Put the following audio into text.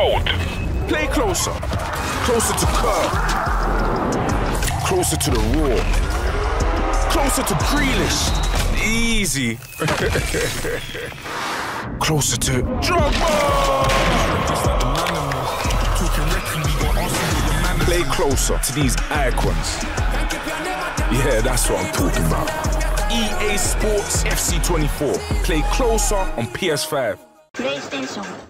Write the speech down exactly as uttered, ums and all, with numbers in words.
Hold. Play closer. Closer to Kerr. Closer to the roar. Closer to Grealish. Easy. Closer to Drogba. Play closer to these icons. Yeah, that's what I'm talking about. E A Sports F C twenty-four. Play closer on P S five. PlayStation.